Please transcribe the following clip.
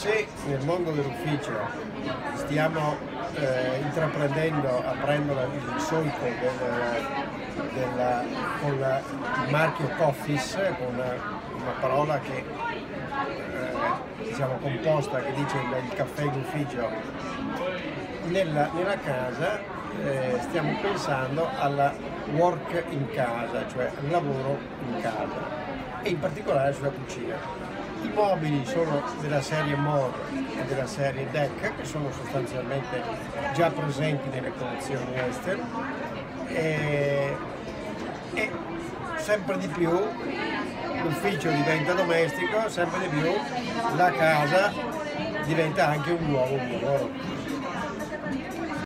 se nel mondo dell'ufficio stiamo aprendo il solco con il marchio Coffice, con una parola che diciamo composta, che dice il caffè d'ufficio, nella casa stiamo pensando alla work in casa, cioè al lavoro in casa, e in particolare sulla cucina. I mobili sono della serie MORE e della serie Deck, che sono sostanzialmente già presenti nelle collezioni Estel, e sempre di più l'ufficio diventa domestico, sempre di più la casa diventa anche un luogo di lavoro.